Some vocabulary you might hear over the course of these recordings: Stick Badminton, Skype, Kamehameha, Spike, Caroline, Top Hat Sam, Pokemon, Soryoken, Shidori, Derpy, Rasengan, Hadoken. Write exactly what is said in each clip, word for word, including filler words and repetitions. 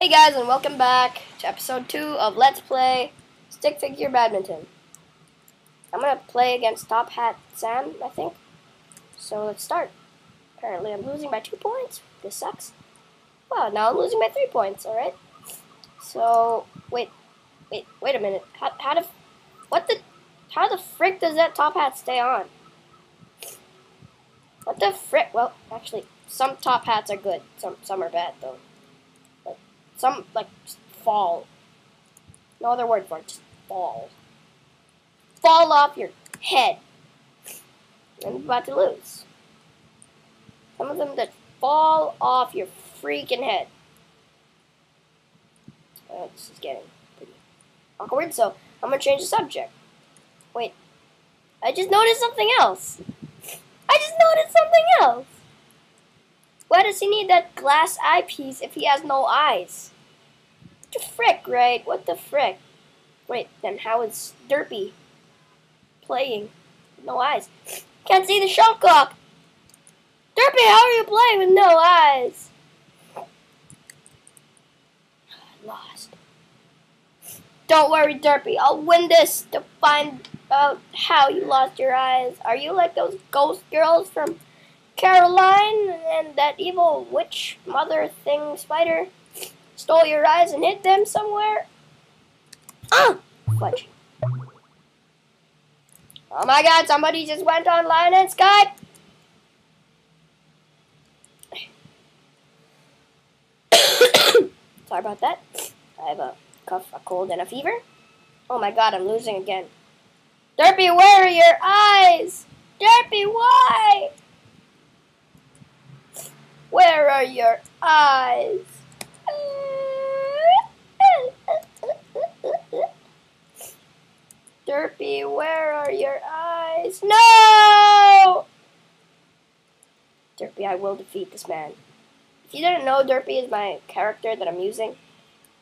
Hey guys, and welcome back to episode two of Let's Play Stick Figure Badminton. I'm gonna play against Top Hat Sam, I think. So let's start. Apparently I'm losing by two points. This sucks. Well, now I'm losing by three points, alright? So, wait, wait, wait a minute. How, how the, what the, how the frick does that top hat stay on? What the frick? Well, actually, some top hats are good. Some, some are bad, though. Some, like, just fall. No other word for it, just fall. Fall off your head. I'm about to lose. Some of them that fall off your freaking head. Oh, this is getting pretty awkward, so I'm gonna change the subject. Wait. I just noticed something else. I just noticed something else. Why does he need that glass eyepiece if he has no eyes? What the frick, right? What the frick? Wait, then how is Derpy playing with no eyes? Can't see the shuttlecock! Derpy, how are you playing with no eyes? I lost. Don't worry, Derpy. I'll win this to find out how you lost your eyes. Are you like those ghost girls from Caroline and that evil witch mother thing spider stole your eyes and hid them somewhere? Ah! Fudge. Oh my god, somebody just went online and Skype! Sorry about that. I have a cough, a cold, and a fever. Oh my god, I'm losing again. Derpy, where are your eyes? Derpy, why? Where are your eyes? Derpy, where are your eyes? No! Derpy, I will defeat this man. If you didn't know, Derpy is my character that I'm using.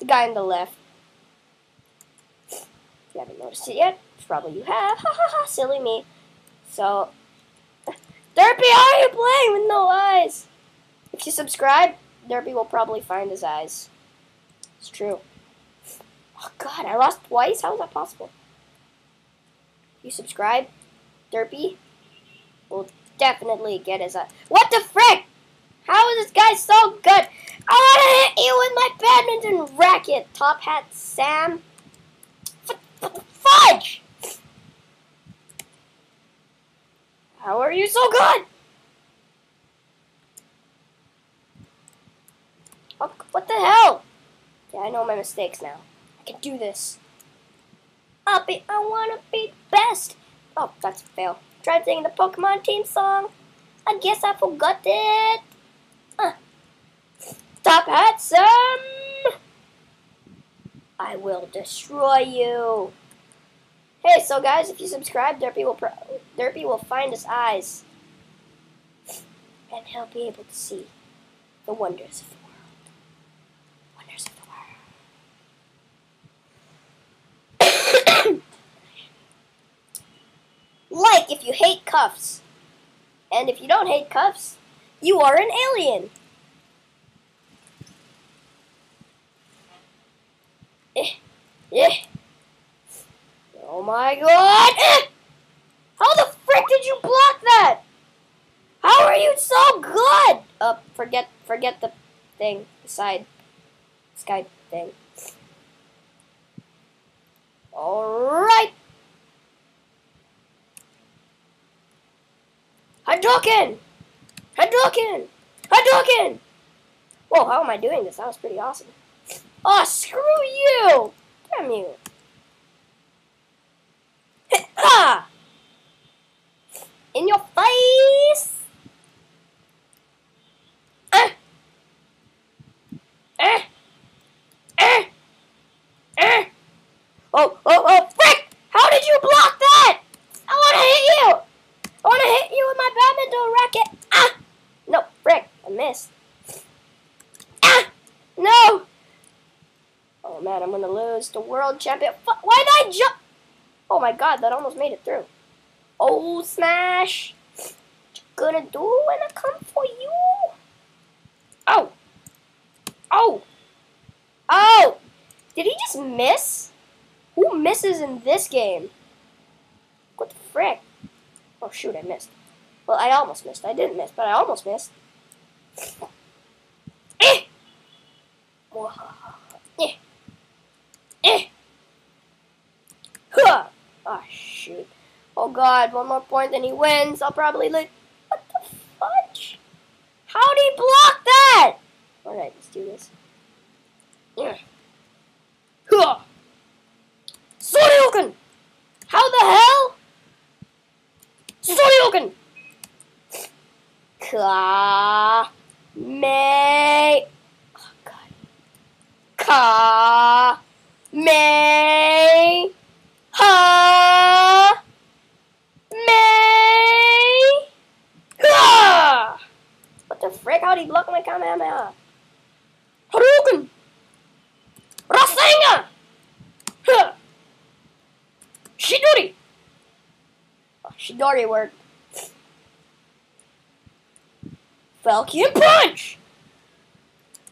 The guy on the left. If you haven't noticed it yet, probably you have. Ha ha ha, silly me. So, Derpy, how are you playing with no eyes? If you subscribe, Derpy will probably find his eyes. It's true. Oh god, I lost twice? How is that possible? If you subscribe, Derpy will definitely get his eyes. What the frick? How is this guy so good? I want to hit you with my badminton racket, Top Hat Sam. Fudge! How are you so good? What the hell? Yeah, I know my mistakes now. I can do this. I'll be, I wanna be best. Oh, that's a fail. Tried singing the Pokemon team song. I guess I forgot it. Uh. Top Hat Sam! I will destroy you. Hey, so guys, if you subscribe, Derpy will pro Derpy will find his eyes, and he'll be able to see the wonders of. Like if you hate cuffs. And if you don't hate cuffs, you are an alien. Eh, eh. Oh my god! Eh. How the frick did you block that? How are you so good? Uh, forget, forget the thing, the side, Skype thing. All right. Hadoken! Hadoken! Hadoken! Whoa, how am I doing this? That was pretty awesome. Oh, screw you! Damn you. Ha! In your face! Ah! Ah! Ah! Ah! Oh, oh, oh, frick! How did you block that? I wanna hit you! I want to hit you with my badminton racket. Ah! No, frick. I missed. Ah! No! Oh, man, I'm going to lose the world champion. Why did I jump? Oh, my God, that almost made it through. Oh, smash. What you going to do when I come for you? Oh. Oh. just miss? Who misses in this game? What the frick? Oh shoot, I missed. Well, I almost missed. I didn't miss, but I almost missed. Eh! Eh! Eh! Huh! Oh shoot. Oh god, one more point and he wins. I'll probably like. What the fudge? How'd he block that? Alright, let's do this. Yeah. Huh! Soryoken! How the hell? Soryoken! Ka-me. Oh god. Ka-me. Ha. May. Ha. What the frick? How'd he block my Kamehameha? Hadoken. Rasengan. Huh. Shidori. Oh, Shidori worked. Falcon punch.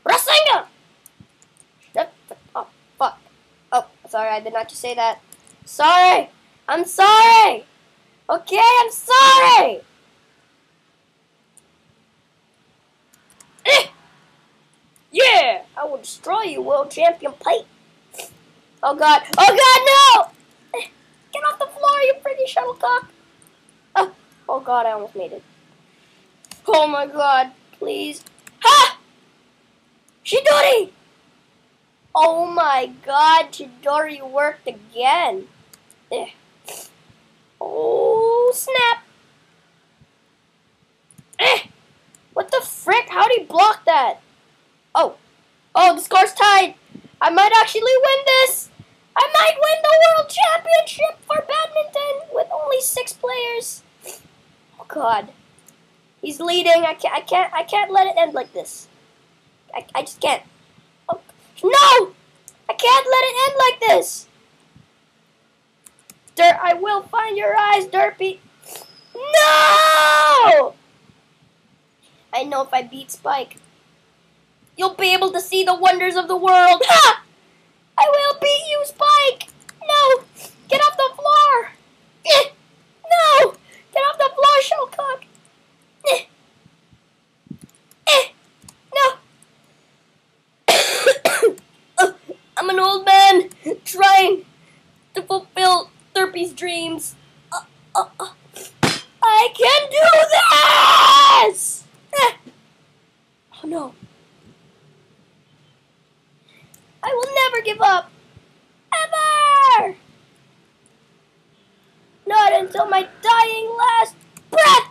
Rasengan. Oh fuck. Oh, sorry. I did not just say that. Sorry, I'm sorry. Okay, I'm sorry. Eh. Yeah, I will destroy you, world champion Pike. Oh god, oh god, no! Eh. Get off the floor, you pretty shuttlecock. Oh. Oh god, I almost made it. Oh my god, please. Ha! Shidori! Oh my god, Shidori worked again. Yeah. Oh snap! Eh. What the frick? How'd he block that? Oh, oh, the score's tied. I might actually win this. I might win the world championship for badminton with only six players. Oh god, he's leading. I can't. I can't. I can't let it end like this. I. I just can't. Oh no! I can't let it end like this. Dirt, I will find your eyes, Derpy. No! I know if I beat Spike, you'll be able to see the wonders of the world. Ha! I will beat you, Spike. No! Get off the floor. Eh. No! Get off the floor, shuttlecock. Eh. Eh. No. Oh, I'm an old man trying to fulfill Derpy's dreams. Uh, uh, uh. I can do this! Eh. Oh no. I will never give up. Ever! Not until my dying last breath.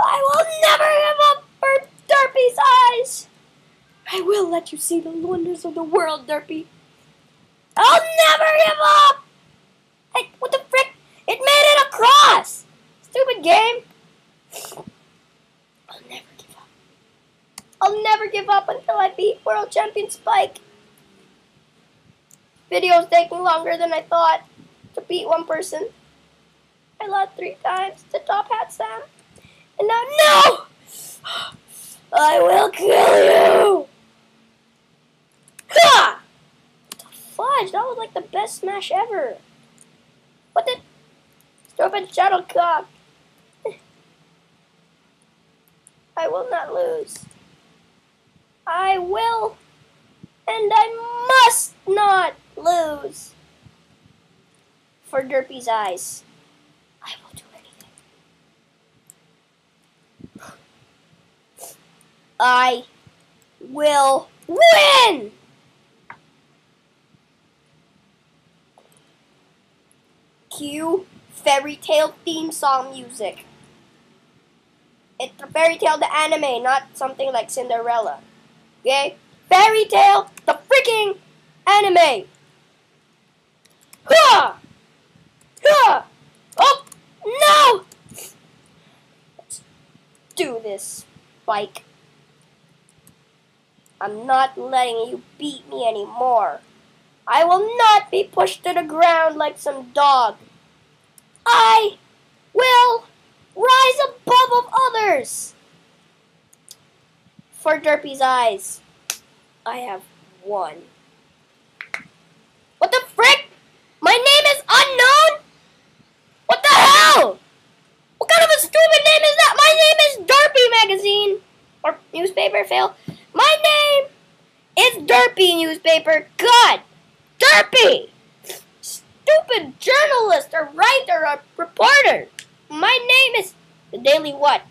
I will never give up for Derpy's eyes. I will let you see the wonders of the world, Derpy. I'll never give up. Hey, what the frick? It made it across! Stupid game. I'll never give up. I'll never give up until I beat World Champion Spike. Video's taking longer than I thought to beat one person. I lost three times to Top Hat Sam. And now, no! I will kill you! Ha! What the fudge? That was like the best smash ever. What the? Stupid shuttlecock. I will not lose. I will. And I must not lose. For Derpy's eyes. I will do anything. I will win! Cue Fairy Tail theme song music. It's Fairy Tail the anime, not something like Cinderella. Okay? Fairy Tail the freaking anime. Huh! Huh! Oh no! Let's do this, Spike. I'm not letting you beat me anymore. I will not be pushed to the ground like some dog. I will rise above of others. For Derpy's eyes, I have won. newspaper. God! Derpy! Stupid journalist or writer or reporter! My name is... The Daily what?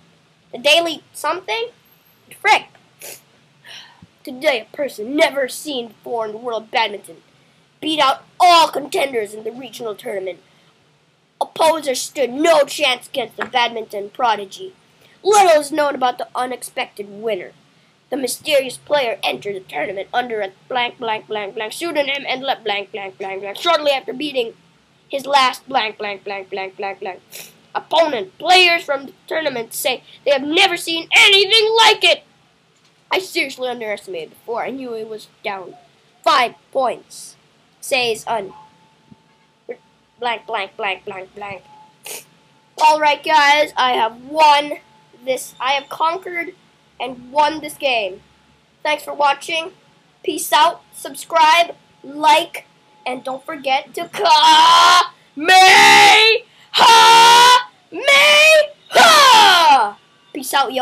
The Daily something? Frick! Today, a person never seen before in the world of badminton beat out all contenders in the regional tournament. Opposers stood no chance against the badminton prodigy. Little is known about the unexpected winner. The mysterious player entered the tournament under a blank, blank, blank, blank pseudonym and left blank, blank, blank, blank shortly after beating his last blank, blank, blank, blank, blank, blank opponent. Players from the tournament say they have never seen anything like it. I seriously underestimated before. I knew it was down five points. Says un blank, blank, blank, blank, blank. All right, guys, I have won this. I have conquered and won this game. Thanks for watching. Peace out. Subscribe, like, and don't forget to Kamehameha. Peace out, yo.